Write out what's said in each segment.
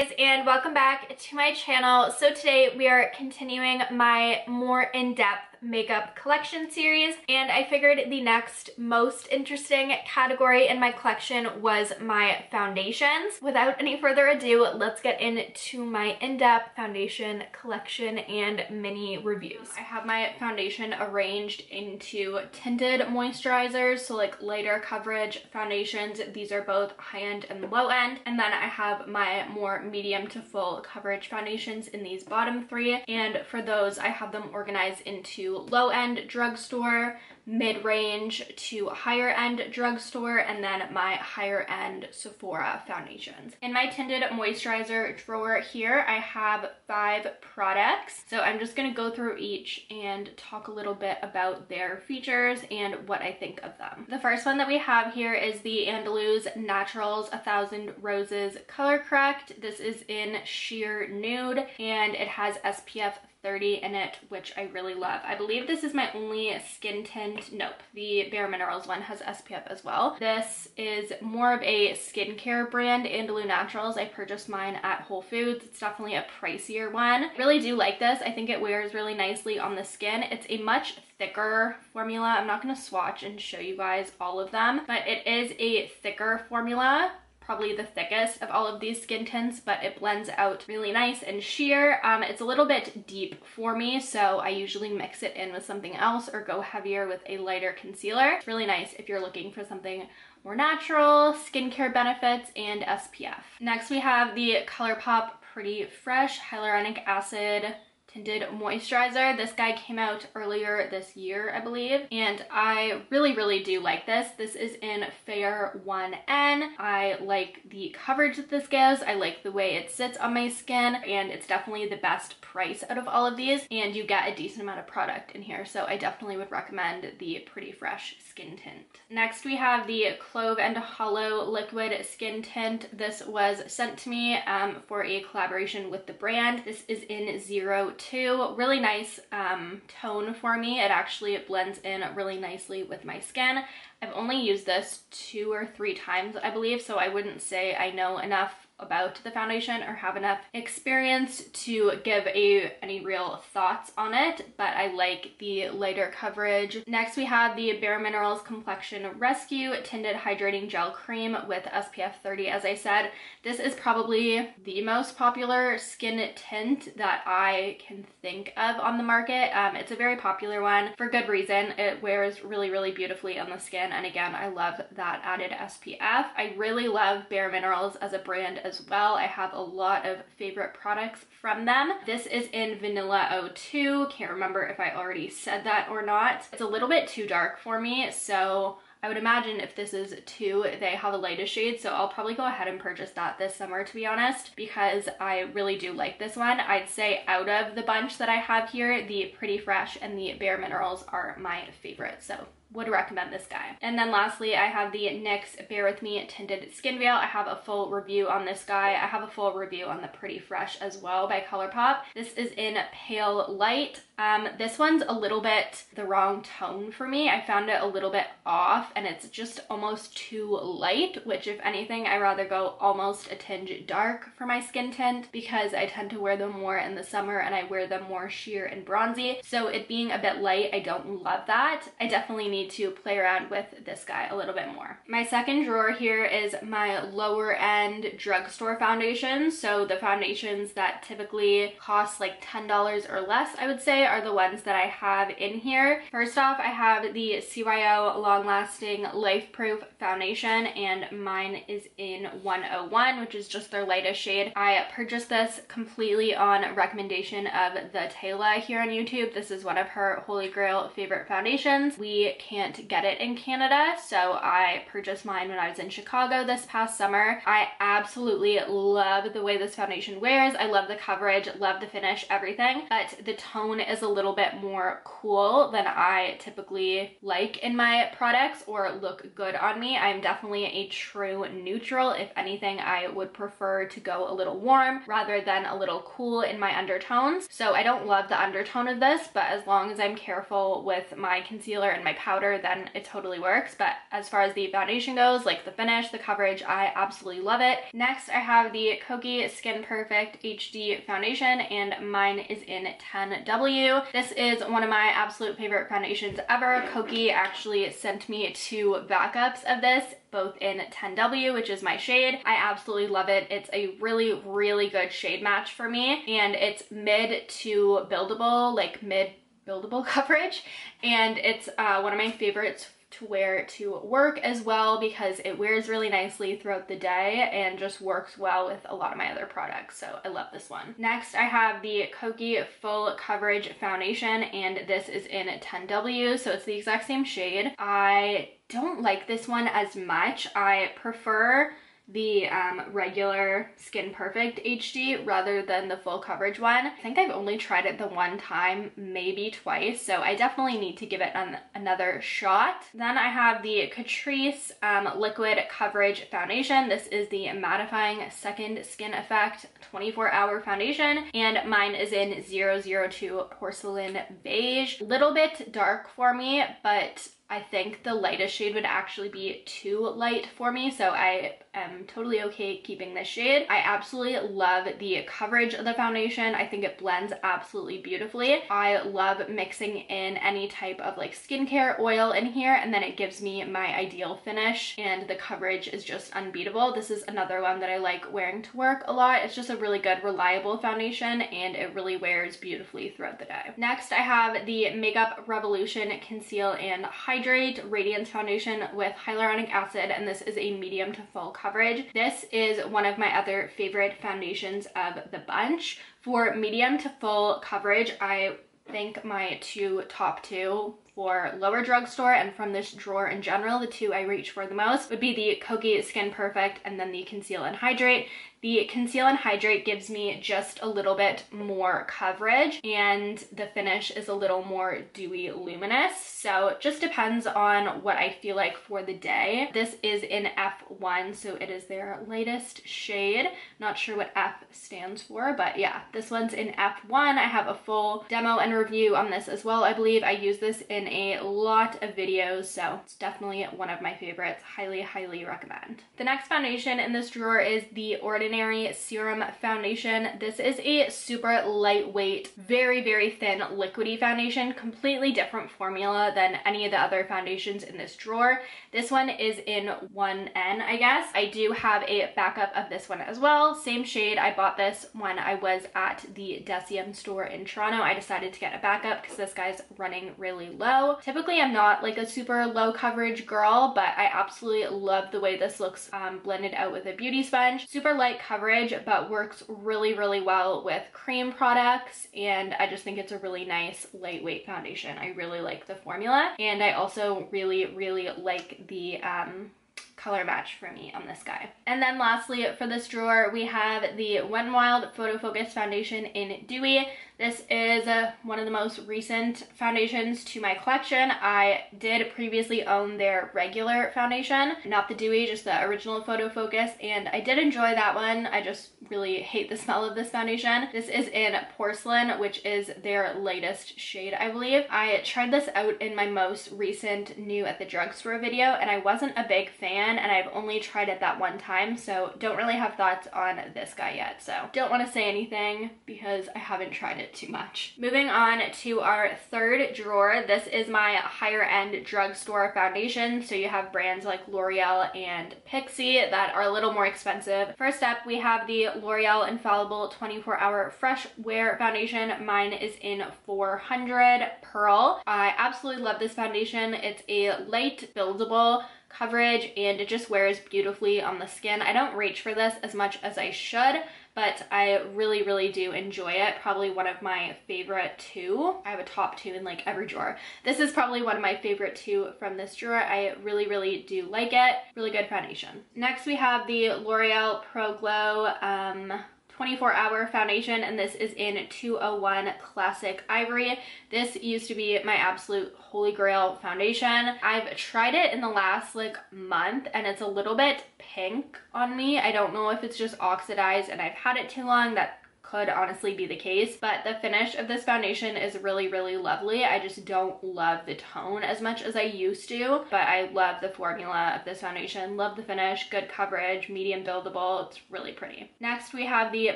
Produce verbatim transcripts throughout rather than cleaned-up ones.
guys, and welcome back to my channel. So today we are continuing my more in-depth makeup collection series, and I figured the next most interesting category in my collection was my foundations. Without any further ado, let's get into my in-depth foundation collection and mini reviews. I have my foundation arranged into tinted moisturizers, so like lighter coverage foundations. These are both high-end and low-end, and then I have my more medium to full coverage foundations in these bottom three, and for those I have them organized into low-end drugstore, mid-range to higher-end drugstore, and then my higher-end Sephora foundations. In my tinted moisturizer drawer here, I have five products. So I'm just gonna go through each and talk a little bit about their features and what I think of them. The first one that we have here is the Andalou Naturals one thousand Roses Color Correct. This is in sheer nude, and it has S P F thirty in it, which I really love. I believe this is my only skin tint. Nope, the Bare Minerals one has S P F as well. This is more of a skincare brand, Andalou Naturals. I purchased mine at Whole Foods. It's definitely a pricier one. I really do like this. I think it wears really nicely on the skin. It's a much thicker formula. I'm not going to swatch and show you guys all of them, but it is a thicker formula. Probably the thickest of all of these skin tints, but it blends out really nice and sheer. Um, it's a little bit deep for me, so I usually mix it in with something else or go heavier with a lighter concealer. It's really nice if you're looking for something more natural, skincare benefits, and S P F. Next we have the ColourPop Pretty Fresh Hyaluronic Acid Tinted Moisturizer. This guy came out earlier this year, I believe, and I really, really do like this. This is in Fair one N. I like the coverage that this gives. I like the way it sits on my skin, and it's definitely the best price out of all of these, and you get a decent amount of product in here, so I definitely would recommend the Pretty Fresh Skin Tint. Next, we have the Clove and Hollow Liquid Skin Tint. This was sent to me um, for a collaboration with the brand. This is in zero two. Really nice um, tone for me. It actually blends in really nicely with my skin. I've only used this two or three times, I believe, so I wouldn't say I know enough about the foundation or have enough experience to give a any real thoughts on it, but I like the lighter coverage. Next we have the Bare Minerals Complexion Rescue Tinted Hydrating Gel Cream with S P F thirty. As I said, this is probably the most popular skin tint that I can think of on the market. Um, it's a very popular one for good reason. It wears really, really beautifully on the skin, and again, I love that added S P F. I really love Bare Minerals as a brand as As well. I have a lot of favorite products from them. This is in Vanilla oh two. Can't remember if I already said that or not. It's a little bit too dark for me, so I would imagine if this is two, they have a lighter shade, so I'll probably go ahead and purchase that this summer, to be honest, because I really do like this one. I'd say out of the bunch that I have here, the Pretty Fresh and the Bare Minerals are my favorite, so would recommend this guy. And then lastly, I have the N Y X Bear With Me Tinted Skin Veil. I have a full review on this guy. I have a full review on the Pretty Fresh as well by ColourPop. This is in Pale Light. Um, this one's a little bit the wrong tone for me. I found it a little bit off, and it's just almost too light, which if anything, I rather go almost a tinge dark for my skin tint because I tend to wear them more in the summer and I wear them more sheer and bronzy. So it being a bit light, I don't love that. I definitely need to play around with this guy a little bit more. My second drawer here is my lower end drugstore foundations. So the foundations that typically cost like ten dollars or less, I would say, are the ones that I have in here. First off, I have the C Y O Long Lasting Life Proof Foundation, and mine is in one oh one, which is just their lightest shade. I purchased this completely on recommendation of the Taylor here on YouTube. This is one of her holy grail favorite foundations. We can't get it in Canada, so I purchased mine when I was in Chicago this past summer. I absolutely love the way this foundation wears. I love the coverage, love the finish, everything, but the tone is a little bit more cool than I typically like in my products or look good on me. I'm definitely a true neutral. If anything, I would prefer to go a little warm rather than a little cool in my undertones. So I don't love the undertone of this, but as long as I'm careful with my concealer and my powder powder, then it totally works. But as far as the foundation goes, like the finish, the coverage, I absolutely love it. Next, I have the Kokie Skin Perfect H D Foundation, and mine is in ten W. This is one of my absolute favorite foundations ever. Kokie actually sent me two backups of this, both in ten W, which is my shade. I absolutely love it. It's a really, really good shade match for me, and it's mid to buildable, like mid buildable coverage, and it's uh, one of my favorites to wear to work as well because it wears really nicely throughout the day and just works well with a lot of my other products, so I love this one. Next, I have the Kokie Full Coverage Foundation, and this is in ten W, so it's the exact same shade. I don't like this one as much. I prefer the um, regular Skin Perfect H D rather than the full coverage one. I think I've only tried it the one time, maybe twice, so I definitely need to give it an another shot. Then I have the Catrice um, Liquid Coverage Foundation. This is the Mattifying Second Skin Effect twenty-four hour Foundation, and mine is in zero zero two Porcelain Beige. Little bit dark for me, but I think the lightest shade would actually be too light for me, so I am totally okay keeping this shade. I absolutely love the coverage of the foundation. I think it blends absolutely beautifully. I love mixing in any type of like skincare oil in here, and then it gives me my ideal finish, and the coverage is just unbeatable. This is another one that I like wearing to work a lot. It's just a really good, reliable foundation, and it really wears beautifully throughout the day. Next, I have the Makeup Revolution Conceal and Hydrate Radiance Foundation with hyaluronic acid, and this is a medium to full coverage. This is one of my other favorite foundations of the bunch. For medium to full coverage, I think my two top two for Lower Drugstore and from this drawer in general, the two I reach for the most would be the Kokie Skin Perfect and then the Conceal and Hydrate. The Conceal and Hydrate gives me just a little bit more coverage, and the finish is a little more dewy luminous, so it just depends on what I feel like for the day. This is in F one, so it is their lightest shade. Not sure what F stands for, but yeah, this one's in F one. I have a full demo and review on this as well. I believe I use this in a lot of videos, so it's definitely one of my favorites. Highly, highly recommend. The next foundation in this drawer is The Ordinary Serum Foundation. This is a super lightweight, very, very thin liquidy foundation, completely different formula than any of the other foundations in this drawer. This one is in one N, I guess. I do have a backup of this one as well. Same shade. I bought this when I was at the Deciem store in Toronto. I decided to get a backup because this guy's running really low. Typically, I'm not like a super low coverage girl, but I absolutely love the way this looks um, blended out with a beauty sponge. Super light coverage, but works really, really well with cream products, and I just think it's a really nice lightweight foundation. I really like the formula, and I also really, really like the um color match for me on this guy. And then lastly for this drawer, we have the Wet n Wild Photo Focus Foundation in Dewy. This is uh, one of the most recent foundations to my collection. I did previously own their regular foundation, not the Dewy, just the original Photo Focus, and I did enjoy that one. I just really hate the smell of this foundation. This is in Porcelain, which is their lightest shade, I believe. I tried this out in my most recent new at the drugstore video, and I wasn't a big fan, and I've only tried it that one time, so don't really have thoughts on this guy yet, so don't want to say anything because I haven't tried it too much. Moving on to our third drawer, this is my higher end drugstore foundation, so you have brands like L'Oreal and Pixi that are a little more expensive. First up, we have the L'Oreal Infallible twenty-four hour Fresh Wear Foundation. Mine is in four hundred Pearl. I absolutely love this foundation. It's a light, buildable coverage, and it just wears beautifully on the skin. I don't reach for this as much as I should, but I really, really do enjoy it. Probably one of my favorite two. I have a top two in like every drawer. This is probably one of my favorite two from this drawer. I really, really do like it. Really good foundation. Next, we have the L'Oreal Pro Glow um, twenty-four hour foundation, and this is in two oh one Classic Ivory. This used to be my absolute holy grail foundation. I've tried it in the last like month, and it's a little bit pink on me. I don't know if it's just oxidized and I've had it too long. That could honestly be the case, but the finish of this foundation is really, really lovely. I just don't love the tone as much as I used to, but I love the formula of this foundation. Love the finish, good coverage, medium buildable. It's really pretty. Next, we have the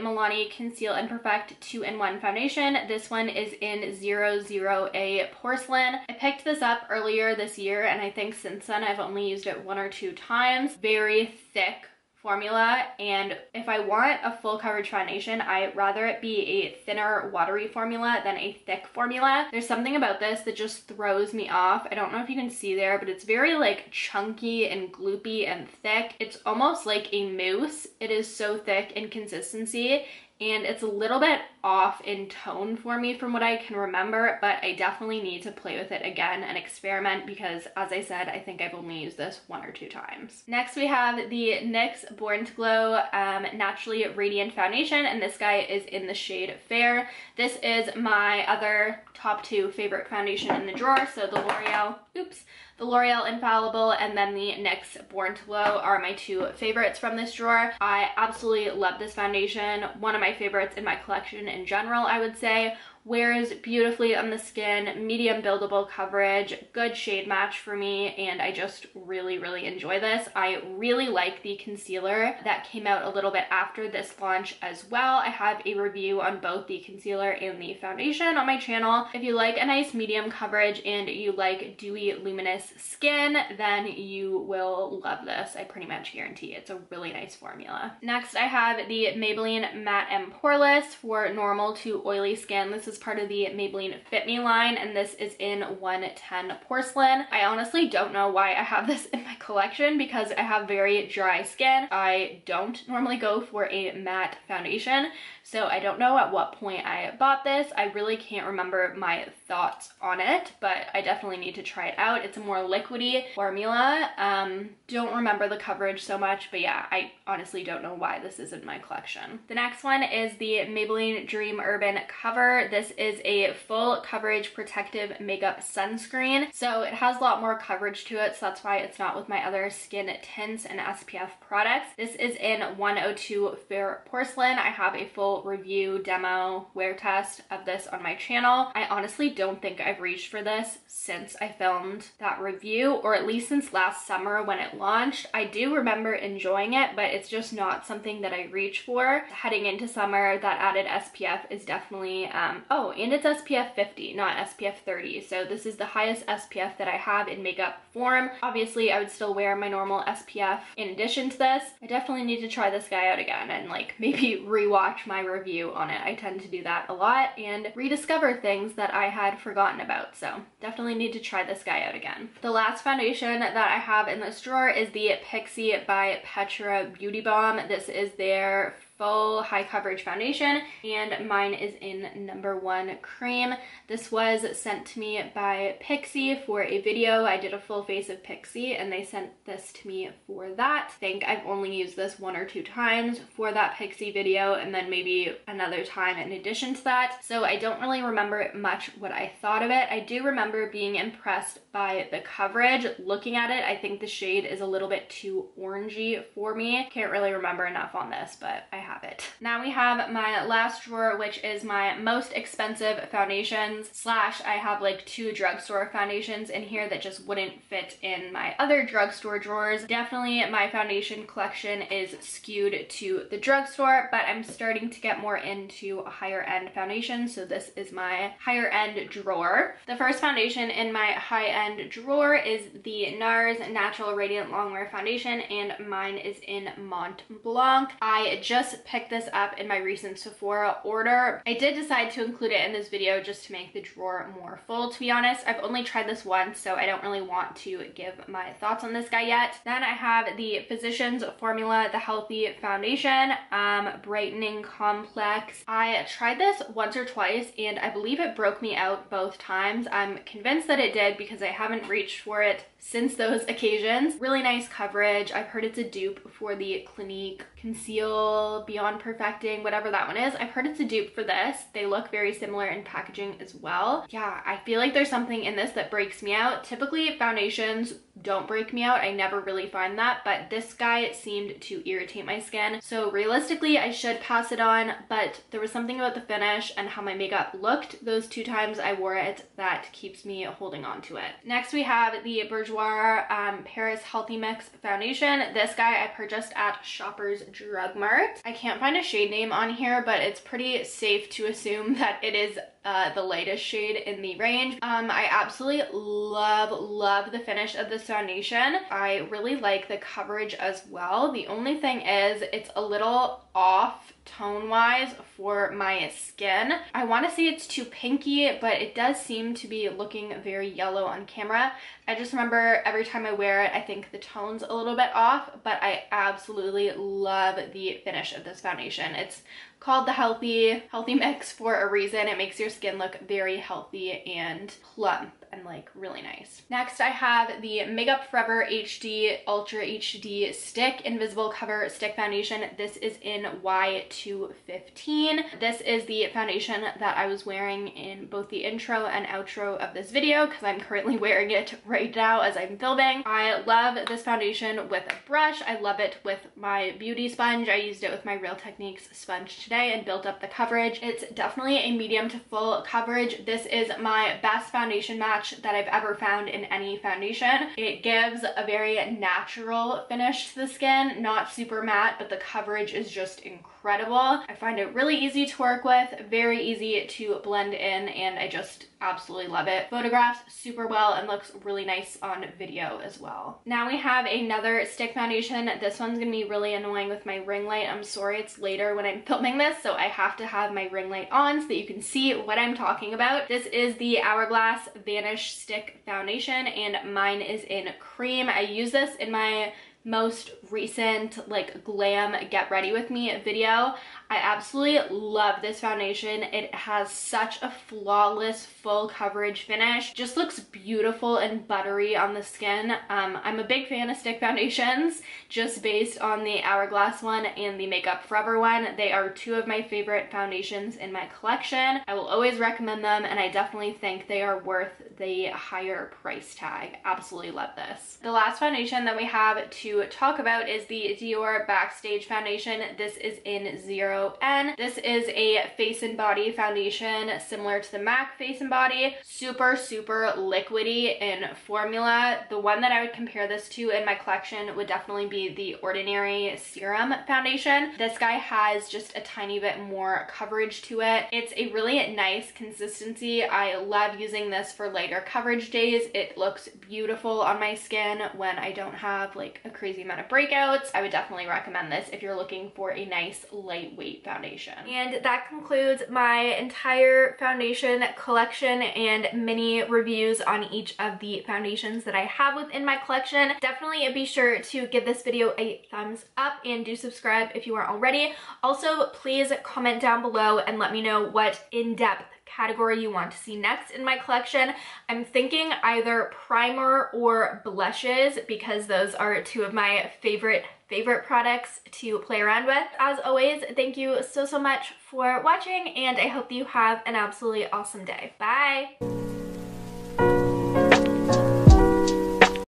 Milani Conceal and Perfect two in one Foundation. This one is in zero zero A Porcelain. I picked this up earlier this year, and I think since then I've only used it one or two times. Very thick formula, and if I want a full coverage foundation, I'd rather it be a thinner watery formula than a thick formula. There's something about this that just throws me off. I don't know if you can see there, but it's very like chunky and gloopy and thick. It's almost like a mousse. It is so thick in consistency, and it's a little bit off in tone for me from what I can remember, but I definitely need to play with it again and experiment because, as I said, I think I've only used this one or two times. Next, we have the N Y X Born to Glow um, Naturally Radiant Foundation, and this guy is in the shade Fair. This is my other top two favorite foundation in the drawer, so the L'Oreal, oops, the L'Oreal Infallible and then the N Y X Born to Glow are my two favorites from this drawer. I absolutely love this foundation. One of my favorites in my collection in general, I would say. Wears beautifully on the skin, medium buildable coverage, good shade match for me, and I just really, really enjoy this. I really like the concealer that came out a little bit after this launch as well. I have a review on both the concealer and the foundation on my channel. If you like a nice medium coverage and you like dewy, luminous skin, then you will love this. I pretty much guarantee it's a really nice formula. Next, I have the Maybelline Matte and Poreless for normal to oily skin. This is part of the Maybelline Fit Me line, and this is in one ten Porcelain. I honestly don't know why I have this in my collection because I have very dry skin. I don't normally go for a matte foundation, so I don't know at what point I bought this. I really can't remember my thoughts on it, but I definitely need to try it out. It's a more liquidy formula. Um, don't remember the coverage so much, but yeah, I honestly don't know why this is in my collection. The next one is the Maybelline Dream Urban Cover. This is a full coverage protective makeup sunscreen, so it has a lot more coverage to it, so that's why it's not with my other skin tints and S P F products. This is in one oh two Fair Porcelain. I have a full review, demo, wear test of this on my channel. I honestly don't think I've reached for this since I filmed that review, or at least since last summer when it launched. I do remember enjoying it, but it's just not something that I reach for. Heading into summer, that added S P F is definitely um, oh, and it's S P F fifty, not S P F thirty, so this is the highest S P F that I have in makeup form. Obviously, I would still wear my normal S P F in addition to this. I definitely need to try this guy out again and, like, maybe rewatch my review on it. I tend to do that a lot and rediscover things that I had forgotten about, so definitely need to try this guy out again. The last foundation that I have in this drawer is the Pixi by Petra Beauty Balm. This is their full high coverage foundation, and mine is in number one cream. This was sent to me by Pixi for a video. I did a full face of Pixi, and they sent this to me for that. I think I've only used this one or two times for that Pixi video, and then maybe another time in addition to that. So I don't really remember much what I thought of it. I do remember being impressed by the coverage. Looking at it, I think the shade is a little bit too orangey for me. Can't really remember enough on this, but I have it. Now we have my last drawer, which is my most expensive foundations, slash I have like two drugstore foundations in here that just wouldn't fit in my other drugstore drawers. Definitely my foundation collection is skewed to the drugstore, but I'm starting to get more into a higher end foundation, so this is my higher end drawer. The first foundation in my high end drawer is the NARS Natural Radiant Longwear Foundation, and mine is in Mont Blanc. I just picked this up in my recent Sephora order. I did decide to include it in this video just to make the drawer more full, to be honest. I've only tried this once, so I don't really want to give my thoughts on this guy yet. Then I have the Physician's Formula, the Healthy Foundation, um, Brightening Complex. I tried this once or twice, and I believe it broke me out both times. I'm convinced that it did because I haven't reached for it since those occasions. Really nice coverage. I've heard it's a dupe for the Clinique Conceal Beyond Perfecting, whatever that one is. I've heard it's a dupe for this. They look very similar in packaging as well. Yeah, I feel like there's something in this that breaks me out. Typically, foundations don't break me out. I never really find that, but this guy seemed to irritate my skin. So realistically, I should pass it on, but there was something about the finish and how my makeup looked those two times I wore it that keeps me holding on to it. Next, we have the Bourjois um, Paris Healthy Mix Foundation. This guy I purchased at Shoppers Drug Mart. I can't find a shade name on here, but it's pretty safe to assume that it is Uh, the lightest shade in the range. Um, I absolutely love, love the finish of this foundation. I really like the coverage as well. The only thing is it's a little off tone-wise for my skin. I want to say it's too pinky, but it does seem to be looking very yellow on camera. I just remember every time I wear it, I think the tone's a little bit off, but I absolutely love the finish of this foundation. It's called the Healthy Healthy Mix for a reason. It makes your skin look very healthy and plump and like really nice. Next, I have the Makeup Forever H D Ultra H D Stick Invisible Cover Stick Foundation. This is in Y two fifteen. This is the foundation that I was wearing in both the intro and outro of this video because I'm currently wearing it right now as I'm filming. I love this foundation with a brush. I love it with my beauty sponge. I used it with my Real Techniques sponge today and built up the coverage. It's definitely a medium to full coverage. This is my best foundation match that I've ever found in any foundation. It gives a very natural finish to the skin, not super matte, but the coverage is just incredible. I find it really easy to work with, very easy to blend in, and I just absolutely love it. Photographs super well and looks really nice on video as well. Now we have another stick foundation. This one's gonna be really annoying with my ring light. I'm sorry it's later when I'm filming this, so I have to have my ring light on so that you can see what I'm talking about. This is the Hourglass Vanish Stick Foundation, and mine is in cream. I use this in my most recent like glam get ready with me video. I absolutely love this foundation. It has such a flawless full coverage finish. Just looks beautiful and buttery on the skin. Um, I'm a big fan of stick foundations just based on the Hourglass one and the Makeup Forever one. They are two of my favorite foundations in my collection. I will always recommend them, and I definitely think they are worth the higher price tag. Absolutely love this. The last foundation that we have to talk about is the Dior Backstage Foundation. This is in zero N. This is a face and body foundation similar to the MAC face and body. Super, super liquidy in formula. The one that I would compare this to in my collection would definitely be the Ordinary Serum Foundation. This guy has just a tiny bit more coverage to it. It's a really nice consistency. I love using this for lighter coverage days. It looks beautiful on my skin when I don't have like a crazy amount of breakouts. I would definitely recommend this if you're looking for a nice lightweight foundation. And that concludes my entire foundation collection and mini reviews on each of the foundations that I have within my collection. Definitely be sure to give this video a thumbs up and do subscribe if you aren't already. Also, please comment down below and let me know what in-depth category you want to see next in my collection. I'm thinking either primer or blushes because those are two of my favorite favorite products to play around with. As always, thank you so so much for watching, and I hope you have an absolutely awesome day. Bye!